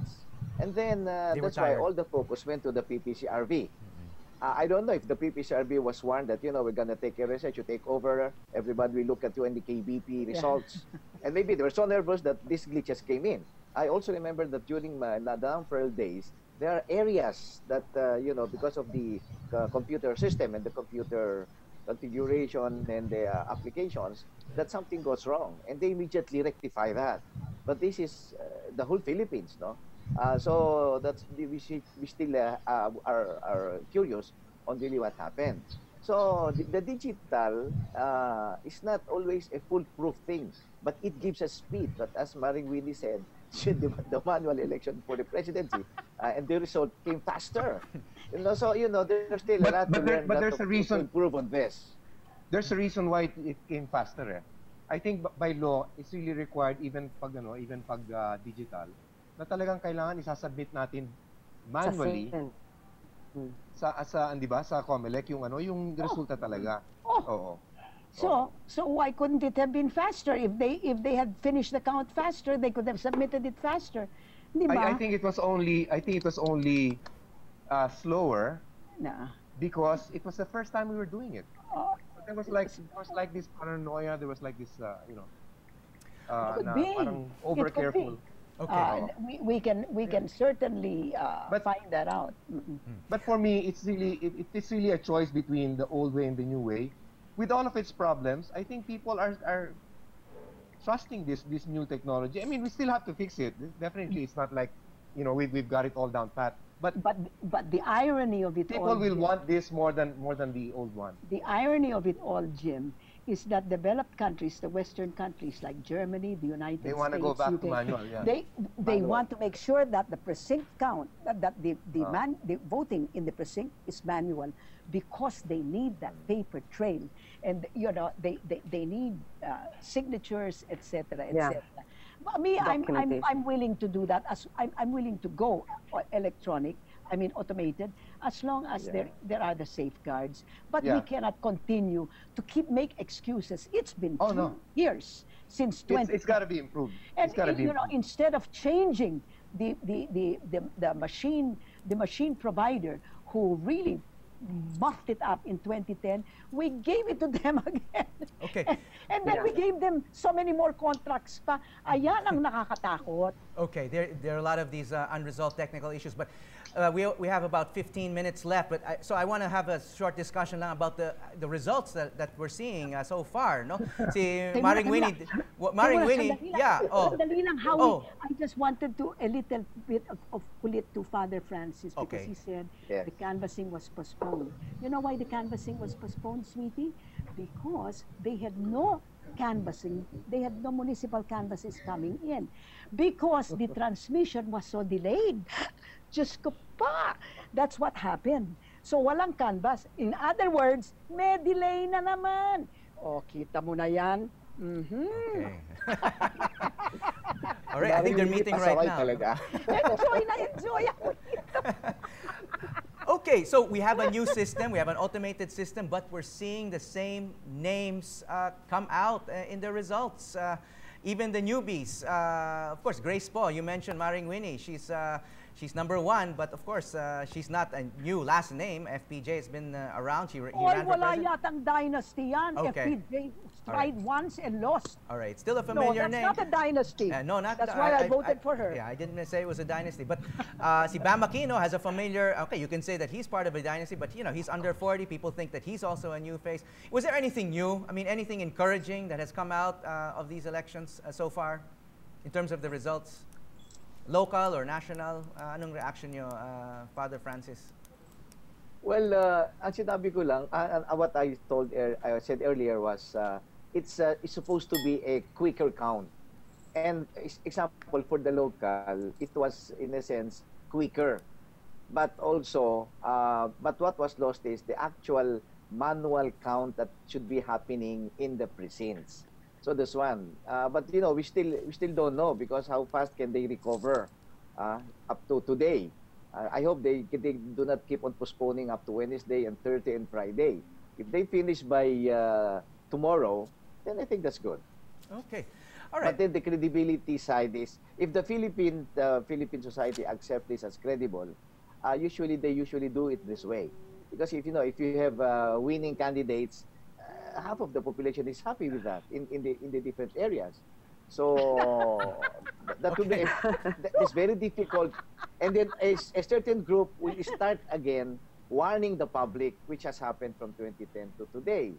And then, uh, that's why all the focus went to the P P C R V. Mm-hmm. uh, I don't know if the P P C R V was warned that, you know, we're going to take a research, you take over, everybody will look at you and the K B P results. Yeah. And maybe they were so nervous that these glitches came in. I also remember that during my Madame Pearl days, there are areas that, uh, you know, because of the uh, computer system and the computer configuration and the uh, applications, that something goes wrong. And they immediately rectify that. But this is uh, the whole Philippines, no? Uh, so that's, we, should, we still uh, uh, are, are curious on really what happened. So the, the digital uh, is not always a foolproof thing, but it gives us speed. But as Maring Winnie said, the manual election for the presidency, uh, and the result came faster. You know, so you know there's still but, a lot but to there, learn. But there's a reason. Improve on this. There's a reason why it, it came faster. Eh? I think by law, it's really required even pag ano, even pag uh, digital, na talagang kailangan isasubmit natin manually. Sa sa, di ba? Sa COMELEC yung ano, yung resulta talaga. Oh. Oo. Oh. So, so why couldn't it have been faster? If they, if they had finished the count faster, they could have submitted it faster. I, I think it was only, I think it was only uh, slower nah. because it was the first time we were doing it. Oh. There was like, it was like this paranoia. There was like this, uh, you know, uh, it could nah, be. Parang over it careful. Could be. Okay. Uh, we, we can, we can certainly uh, but, find that out. Mm-mm. But for me, it's really, it, it's really a choice between the old way and the new way. With all of its problems, I think people are, are trusting this, this new technology. I mean, we still have to fix it. Definitely, it's not like, you know, we've, we've got it all down pat. But, but, but the irony of it people all... People will Jim, want this more than, more than the old one. The irony of it all, Jim, is that developed countries, the Western countries like Germany, the United States... They want States, to go back U K, to manual, yeah. They, they manual. want to make sure that the precinct count, that, that the, the, uh. man, the voting in the precinct is manual because they need that paper trail. And, you know, they, they, they need uh, signatures, et cetera, et cetera. But me, I'm, I'm, I'm willing to do that. As, I'm, I'm willing to go electronic, I mean automated, as long as yeah. there, there are the safeguards. But yeah. we cannot continue to keep make excuses. It's been oh, two no. years since twenty. It's, it's got to be improved. And, it's gotta be you improved. know, instead of changing the, the, the, the, the, machine, the machine provider who really muffed it up in twenty ten, we gave it to them again. Okay. and, and then yeah. we gave them so many more contracts pa. Ayan ang nakakatakot. Okay, there, there are a lot of these uh, unresolved technical issues, but uh, we, we have about fifteen minutes left, but I, so I want to have a short discussion lang about the, the results that, that we're seeing uh, so far, no? Si Maring Winnie, Maring Winnie, yeah. Oh. oh. I just wanted to a little bit of, of kulit to Father Francis because okay. he said yeah. the canvassing was postponed. You know why the canvassing was postponed, sweetie? Because they had no canvassing, they had no municipal canvasses coming in. Because the transmission was so delayed. Just ko pa! That's what happened. So walang canvas. In other words, may delay na naman. O, kita mo na yan. Mm-hmm. Okay. All right, I think they're meeting right now. Enjoy na, enjoy ako. Okay, so we have a new system, we have an automated system, but we're seeing the same names uh, come out uh, in the results. Uh, even the newbies, uh, of course, Grace Poe, you mentioned Maring Winnie, she's, uh, she's number one, but of course, uh, she's not a new last name. F P J has been uh, around. She, he Oy, ran for wala president. Yatang dynasty yan. Okay. F P J tried right. once and lost. All right, still a familiar name. No, that's name. Not a dynasty. Uh, no, not That's uh, why I, I voted I, for her. Yeah, I didn't say it was a dynasty, but uh, si Bam Aquino has a familiar, okay, you can say that he's part of a dynasty, but you know, he's under forty. People think that he's also a new face. Was there anything new? I mean, anything encouraging that has come out uh, of these elections uh, so far in terms of the results? Local or national? Uh, anong reaction nyo, uh, Father Francis? Well, uh, ang sinabi ko lang, uh, uh, what I told, er I said earlier was, uh, it's, uh, it's supposed to be a quicker count. And uh, example, for the local, it was, in a sense, quicker. But also, uh, but what was lost is the actual manual count that should be happening in the precincts. So this one, uh, but you know, we still we still don't know because how fast can they recover uh, up to today? Uh, I hope they they do not keep on postponing up to Wednesday and Thursday and Friday. If they finish by uh, tomorrow, then I think that's good. Okay, all right. But then the credibility side is if the Philippine uh, Philippine society accepts this as credible, uh, usually they usually do it this way, because if you know if you have uh, winning candidates. Half of the population is happy with that in in the in the different areas, so that would be that is very difficult. And then a, a certain group will start again warning the public, which has happened from twenty ten to today,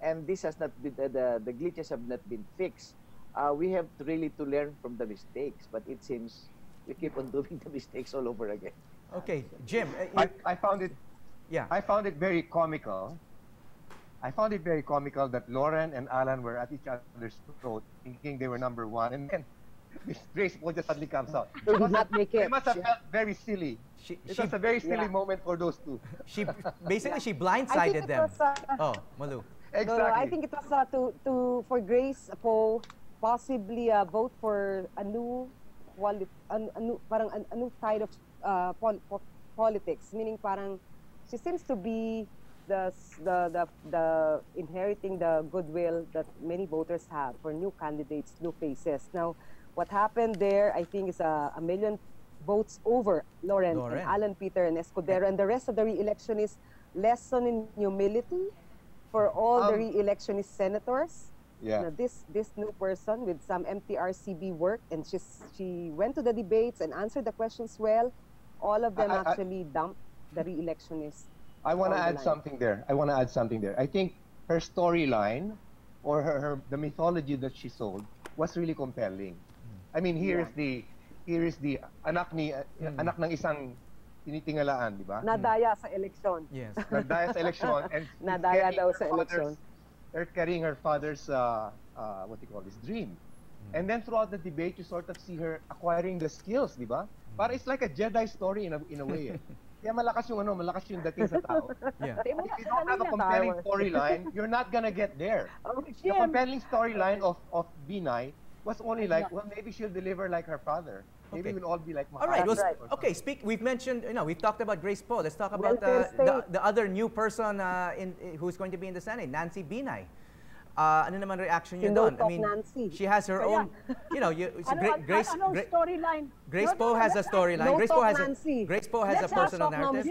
and this has not been the the, the glitches have not been fixed. Uh, we have to really to learn from the mistakes, but it seems we keep on doing the mistakes all over again. Okay, Jim, uh, I I found it, yeah, I found it very comical. I found it very comical that Lauren and Alan were at each other's throat, thinking they were number one, and then Miss Grace Poe just suddenly comes out. They must have, they must have felt very silly. She, it she, was a very silly yeah. moment for those two. She basically yeah. she blindsided them. Was, uh, oh, Malou. Exactly. No, I think it was uh, to to for Grace Poe possibly uh, vote for a new, quali an, a new parang an, a new side of uh, pol politics, meaning parang she seems to be. The, the, the, the inheriting the goodwill that many voters have for new candidates, new faces. Now, what happened there, I think, is a, a million votes over Lauren, Lauren. and Alan Peter and Escudero, and the rest of the re-electionist lesson in humility for all um, the re-electionist senators. Yeah. Now, this, this new person with some M T R C B work, and she's, she went to the debates and answered the questions well. All of them I, I, actually I, dumped the re-electionist. I want to add something there. I want to add something there. I think her storyline or her, her the mythology that she sold was really compelling. Mm. I mean, here yeah. is the here is the anak ni uh, mm. anak ng isang tinitingalaan, di ba? Nadaya mm. sa eleksyon. Yes. Nadaya sa eleksyon and nadaya daw sa eleksyon. They're carrying her father's uh, uh, what do you call this dream. Mm. And then throughout the debate, you sort of see her acquiring the skills, di ba? Mm. Para it's like a Jedi story in a in a way. Eh. Kaya malakas yung ano, malakas yung dating sa tao. Yeah. If you don't have a compelling storyline, you're not gonna get there. Oh, the compelling storyline of, of Binay was only like, well, maybe she'll deliver like her father. Maybe okay. we'll all be like Makati. All right, well, right. okay, speak, we've mentioned, you know, we've talked about Grace Poe. Let's talk about uh, the, the other new person uh, in, uh, who's going to be in the Senate, Nancy Binay. Uh, ano naman reaction niyo doon? I mean, Nancy. She has her Kaya. own, you know, you, ano, Grace, ano, Grace, storyline? Grace Poe has a storyline. No Grace Poe has a, Grace Poe has a personal narrative.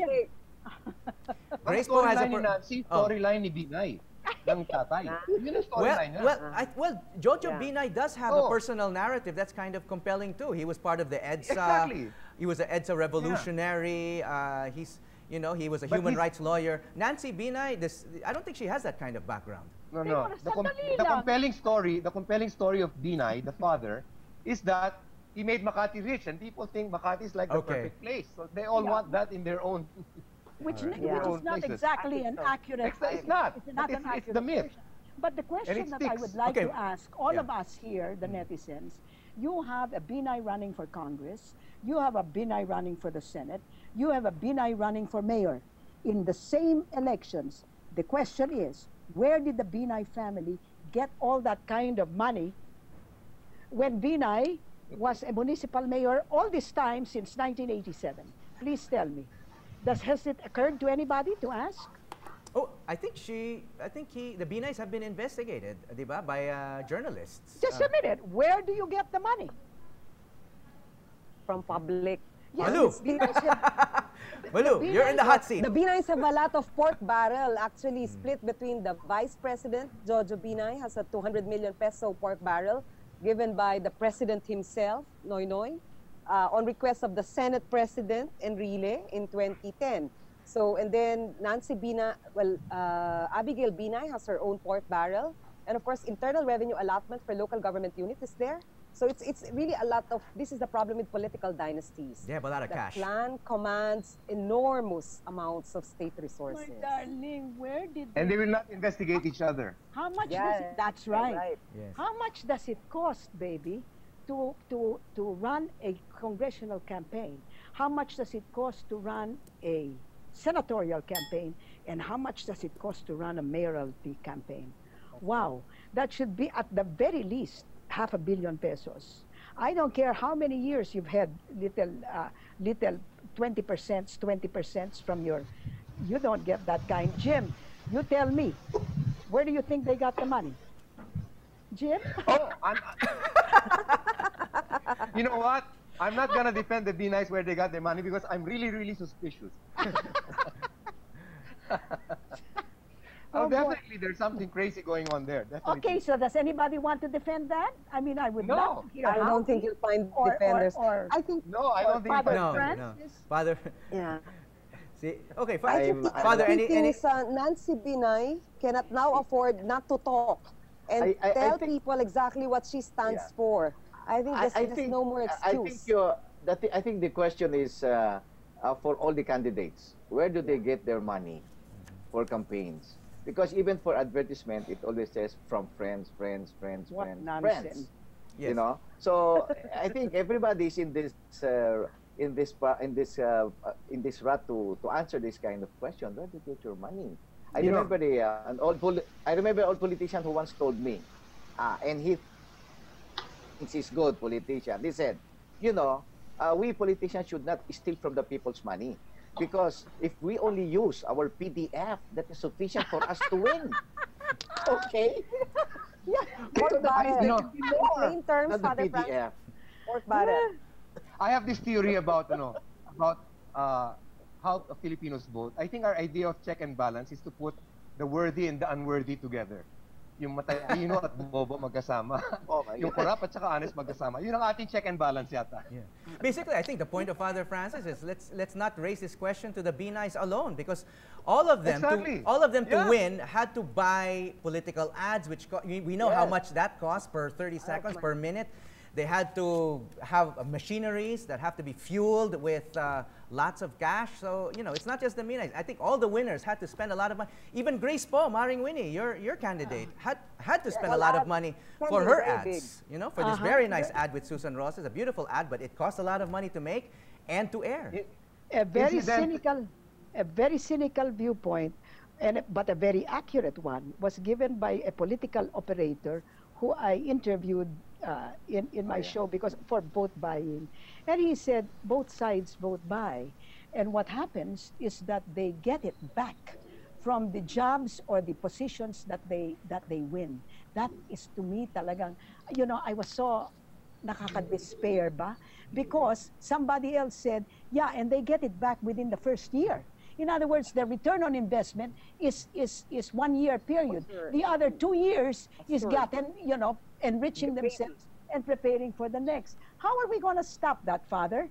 Grace Poe has a storyline ni Nancy, storyline ni Binay, ng tatay. Yun ang storyline niya. Well, well, I, well Jojo yeah. Binay does have oh. a personal narrative that's kind of compelling too. He was part of the EDSA. Exactly. He was an EDSA revolutionary. Yeah. Uh, he's, you know, he was a but human rights lawyer. Nancy Binay, this, I don't think she has that kind of background. No, no. The, com the compelling story, the compelling story of Binay, the father, is that he made Makati rich, and people think Makati is like okay. the perfect place. So they all yeah. want that in their own, which, right. in yeah. their which own is not places. Exactly an accurate. It's not. It's not an it's, accurate. It's the myth. But the question that I would like okay. to ask all yeah. of us here, the netizens, you have a Binay running for Congress, you have a Binay running for the Senate, you have a Binay running for mayor, in the same elections. The question is. Where did the Binay family get all that kind of money when Binay was a municipal mayor all this time since nineteen eighty-seven? Please tell me. Does has it occurred to anybody to ask? Oh, I think she, I think he, the Binays have been investigated, diba, by uh, journalists. Just uh, a minute. Where do you get the money? From public. Yes, Malou. Have, Malou, Binays, you're in the hot seat. The Binays have a lot of pork barrel actually split between the Vice President, Jojo Binay, has a two hundred million peso pork barrel given by the President himself, Noy Noy, uh, on request of the Senate President, Enrile, in twenty ten. So, and then Nancy Binay, well, uh, Abigail Binay has her own pork barrel. And of course, internal revenue allotment for local government unit is there. So it's, it's really a lot of, this is the problem with political dynasties. They have a lot of the cash. The clan commands enormous amounts of state resources. My darling, where did they... And they will not investigate how, each other. How much yeah, does it, that's right. right. Yes. How much does it cost, baby, to, to, to run a congressional campaign? How much does it cost to run a senatorial campaign, and how much does it cost to run a mayoralty campaign? Wow, that should be at the very least half a billion pesos. I don't care how many years you've had little, uh, little twenty percent, twenty percent from your, you don't get that kind. Jim, you tell me, where do you think they got the money? Jim? Oh, I'm, you know what? I'm not going to defend the Binays where they got their money because I'm really, really suspicious. Oh, oh, definitely, boy. There's something crazy going on there. Definitely. Okay, so does anybody want to defend that? I mean, I would no, love to hear I how. Don't think you'll find or, defenders. Or, or, I think no, I don't think Father no, Francis. No. Father. Yeah. See, okay, I I, think Father, any, any... Uh, Nancy Binay cannot now afford not to talk and I, I, tell I think, people exactly what she stands yeah. for. I think there's, I, I there's think, no more excuse. I think, you're, that th I think the question is uh, uh, for all the candidates, where do they get their money for campaigns? Because even for advertisement, it always says from friends, friends, friends, what friends, nonsense. friends. Yes. You know, so I think everybody's in this uh, in this in this uh, in this rut to to answer this kind of question. Where do you get your money? I you remember the, uh, an old poli I remember an old politician who once told me, uh, and he. He's good politician. They said, you know, uh, we politicians should not steal from the people's money because if we only use our P D F, that is sufficient for us to win. Okay? Yeah. Pork barrel. You know, in terms, Father Francis. Pork barrel. I have this theory about, you know, about uh, how Filipinos vote. I think our idea of check and balance is to put the worthy and the unworthy together. Yung matalino at bobo magkasama. Oh yung corrupt at saka honest magkasama. Yun ang ating check and balance yata. Yeah. Basically, I think the point of Father Francis is let's let's not raise this question to the Binays alone because all of them exactly. to, all of them yeah. to win had to buy political ads, which we know yeah. how much that costs per thirty seconds, per minute. They had to have machineries that have to be fueled with uh, lots of cash. So, you know, it's not just the Binays. I think all the winners had to spend a lot of money. Even Grace Poe, Maring Winnie, your, your candidate, had, had to spend a lot of money for her ads. You know, for this very nice ad with Susan Ross. It's a beautiful ad, but it costs a lot of money to make and to air. A very cynical, a very cynical viewpoint, and, but a very accurate one, was given by a political operator who I interviewed Uh, in, in my oh, yeah. show because for vote buying. And he said both sides vote buy. And what happens is that they get it back from the jobs or the positions that they that they win. That is to me talagang, you know, I was so nakaka-despair ba? Because somebody else said, yeah, and they get it back within the first year. In other words, the return on investment is is is one year period. Oh, sure. The other two years oh, is sure. gotten, you know, enriching themselves and preparing for the next. How are we going to stop that, Father?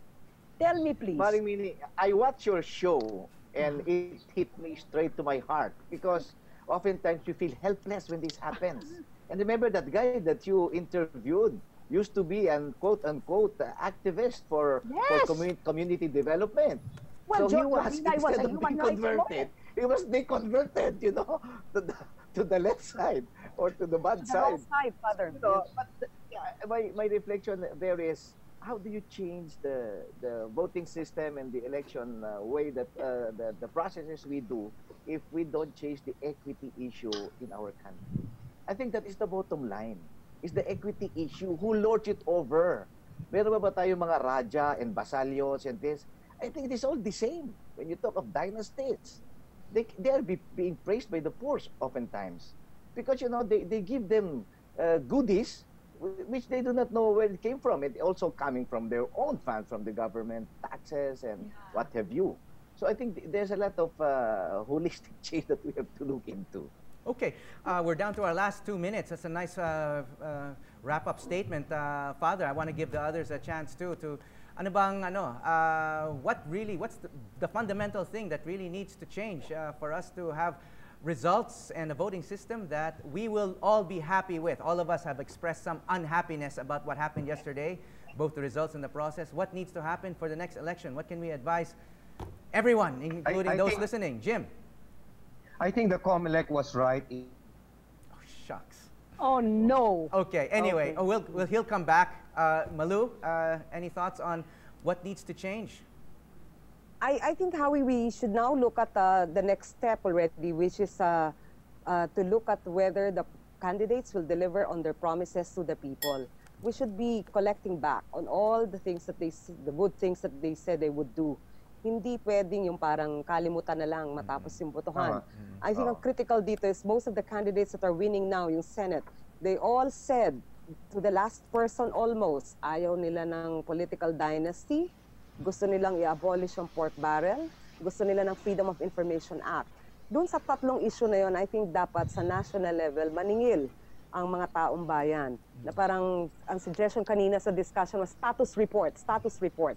Tell me, please. Maring Winnie, I watch your show, and it hit me straight to my heart because oftentimes you feel helpless when this happens. And remember that guy that you interviewed used to be an quote-unquote activist for, yes. for commun community development. Well, so Jojo, he was, instead was a of being converted, he was deconverted, you know, to the, to the left side or to the bad to the side. side Father. You know, but the, uh, my, my reflection there is, how do you change the, the voting system and the election uh, way that uh, the, the processes we do if we don't change the equity issue in our country? I think that is the bottom line. It's the equity issue. Who lords it over? Meron ba ba tayo mga Raja and Basalios and this? I think it is all the same when you talk of dynasties. They, they are be, being praised by the poor oftentimes because, you know, they, they give them uh, goodies which they do not know where it came from. It also coming from their own funds, from the government, taxes, and yeah. what have you. So I think th there's a lot of uh, holistic change that we have to look into. Okay, uh, we're down to our last two minutes. That's a nice uh, uh, wrap-up statement, uh, Father. I want to give the others a chance too. To ano bang ano? Uh, what really? What's the, the fundamental thing that really needs to change uh, for us to have results and a voting system that we will all be happy with? All of us have expressed some unhappiness about what happened yesterday, both the results and the process. What needs to happen for the next election? What can we advise everyone, including I, I those listening? Jim. I think the COMELEC was right. Oh, shucks. Oh, no. Okay, anyway, okay. Oh, we'll, we'll, he'll come back. Uh, Malou, uh, any thoughts on what needs to change? I, I think, Howie, we should now look at uh, the next step already, which is uh, uh, to look at whether the candidates will deliver on their promises to the people. We should be collecting back on all the things that they, the good things that they said they would do. Hindi pwedeng yung parang kalimutan na lang matapos yung botohan. Uh-huh. I think uh-huh. ang critical dito is most of the candidates that are winning now, yung Senate, they all said to the last person almost, ayaw nila ng political dynasty, gusto nilang i-abolish yung pork barrel, gusto nila ng Freedom of Information Act. Doon sa tatlong issue na yon, I think dapat sa national level maningil ang mga taong bayan. Na parang ang suggestion kanina sa discussion was status report, status report.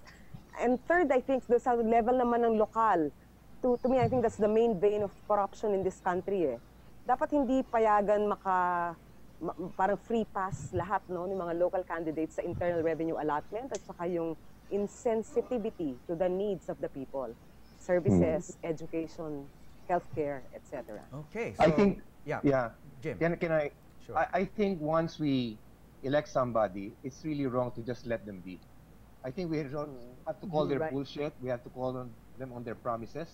And third, I think, doon sa level naman ng lokal, to, to me, I think that's the main vein of corruption in this country. Eh. Dapat hindi payagan maka, ma, parang free pass lahat, no, ng mga local candidates sa internal revenue allotment at saka yung insensitivity to the needs of the people. Services, mm. education, healthcare, et cetera. Okay. So, I think, yeah. yeah. Jim. Can, can I, sure. I, I think once we elect somebody, it's really wrong to just let them be. I think we have to call their right. bullshit. We have to call on them on their promises.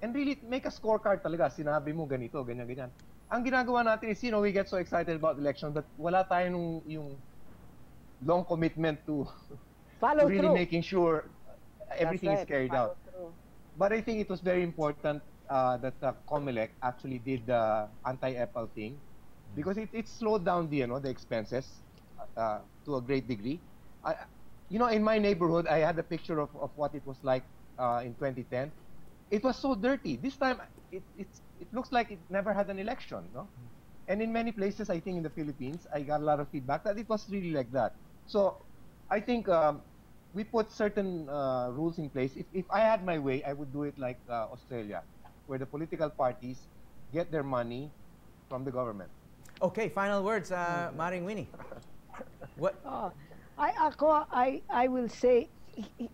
And really, make a scorecard talaga. Sinabi mo ganito, ganyan, ganyan. Ang ginagawa natin is, you know, we get so excited about election but wala tayong yung long commitment to, to really through. making sure everything right. is carried Follow out. Through. But I think it was very important uh, that uh, COMELEC actually did the anti-E P A L thing because it, it slowed down the, you know, the expenses uh, to a great degree. I, You know, in my neighborhood, I had a picture of, of what it was like uh, in twenty ten. It was so dirty. This time, it, it, it looks like it never had an election. No? And in many places, I think in the Philippines, I got a lot of feedback that it was really like that. So I think um, we put certain uh, rules in place. If, if I had my way, I would do it like uh, Australia, where the political parties get their money from the government. Okay, final words, uh, Maring Winnie. What? Oh. I, ako, I, I will say,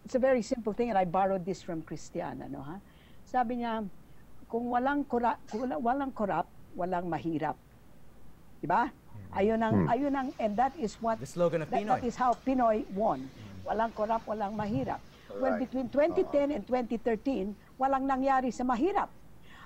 it's a very simple thing, and I borrowed this from Cristiana. No, ha? Sabi niya, kung walang, kura, wala, walang corrupt, walang mahirap. Diba? Ayun ang, hmm. ayun ang, and that is what, the slogan of that, Pinoy. That is how Pinoy won. Walang corrupt, walang mahirap. Right. Well, between twenty ten uh-huh. and twenty thirteen, walang nangyari sa mahirap.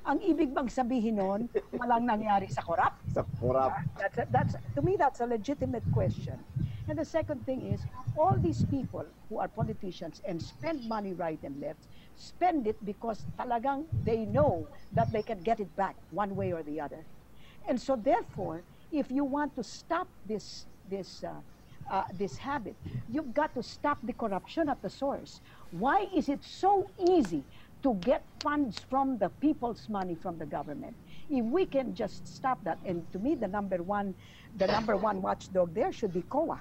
Ang ibig bang sabihin nun, walang nangyari sa corrupt? Sa corrupt. That's a, that's, to me, that's a legitimate question. And the second thing is, all these people who are politicians and spend money right and left, spend it because talagang they know that they can get it back one way or the other. And so therefore, if you want to stop this, this, uh, uh, this habit, you've got to stop the corruption at the source. Why is it so easy to get funds from the people's money from the government? If we can just stop that, and to me, the number one, the number one watchdog there should be C O A.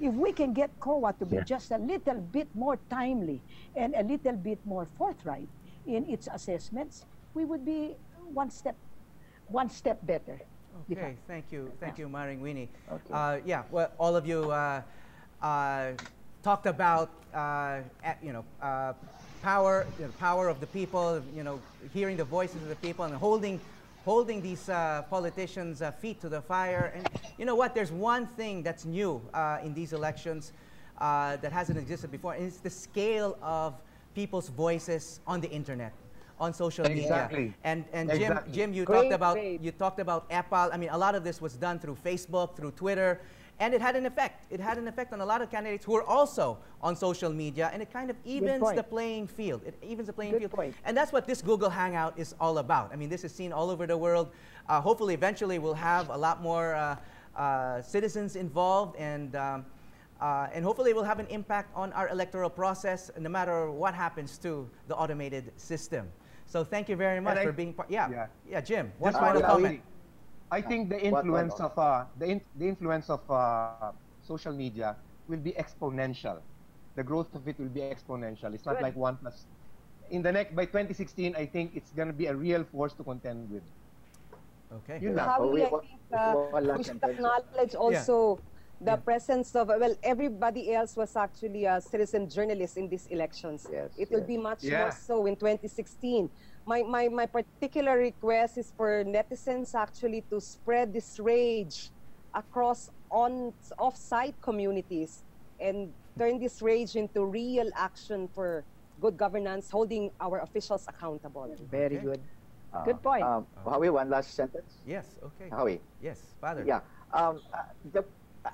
If we can get C O A to be yeah. just a little bit more timely and a little bit more forthright in its assessments, we would be one step, one step better. Okay, thank you, thank you, Maring Winnie. Okay. Uh, yeah, well, all of you uh, uh, talked about, uh, at, you know, uh, power, you know, power of the people. You know, hearing the voices of the people and holding. holding these uh, politicians' uh, feet to the fire. And you know what? There's one thing that's new uh, in these elections uh, that hasn't existed before, and it's the scale of people's voices on the internet, on social exactly. media. And, and exactly. Jim, Jim, you Great talked about, babe. you talked about E P A L. I mean, a lot of this was done through Facebook, through Twitter, And it had an effect. It had an effect on a lot of candidates who were also on social media, and it kind of evens the playing field. It evens the playing Good field. Point. And that's what this Google Hangout is all about. I mean, this is seen all over the world. Uh, hopefully, eventually, we'll have a lot more uh, uh, citizens involved, and, um, uh, and hopefully, we'll have an impact on our electoral process, no matter what happens to the automated system. So thank you very much I, for being part. Yeah, yeah, yeah Jim, one Just final comment. I think the influence what, what, what? of uh, the, in the influence of uh, social media will be exponential. The growth of it will be exponential. It's not Good. like one plus. In the next, by twenty sixteen, I think it's going to be a real force to contend with. Okay. You know, Howie, I think uh, we should acknowledge also yeah. the yeah. presence of, well, everybody else was actually a citizen journalist in these elections. Yes, it yes. will be much yeah. more so in twenty sixteen. My, my, my particular request is for netizens actually to spread this rage across on off-site communities and turn this rage into real action for good governance, holding our officials accountable. Very okay. good. Uh, good point. Um, uh, Howie, one last sentence? Yes, okay. Howie. Yes, Father. Yeah. Um, uh, the,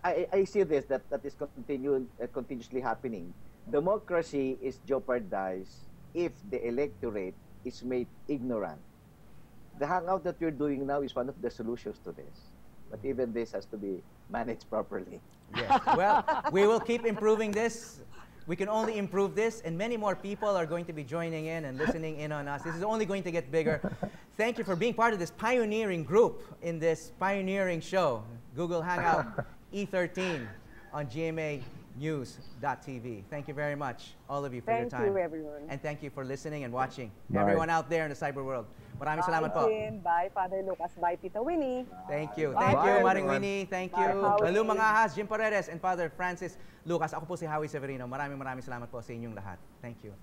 I, I see this, that, that is continued, uh, continuously happening. Democracy is jeopardized if the electorate is made ignorant. The hangout that we're doing now is one of the solutions to this. But even this has to be managed properly. Yes. Well, we will keep improving this. We can only improve this, and many more people are going to be joining in and listening in on us. This is only going to get bigger. Thank you for being part of this pioneering group in this pioneering show, Google Hangout E thirteen on G M A News dot T V. Thank you very much, all of you, for thank your time. Thank you, everyone. And thank you for listening and watching. Bye. Everyone out there in the cyber world. Maraming salamat po. Bye, Father Lucas. Bye, Tita Winnie. Thank you. Thank Bye. you, Maring Winnie. Thank Bye, you. Malou Mangahas, Jim Paredes, and Father Francis Lucas. Ako po si Howie Severino. Maraming maraming salamat po sa inyong lahat. Thank you.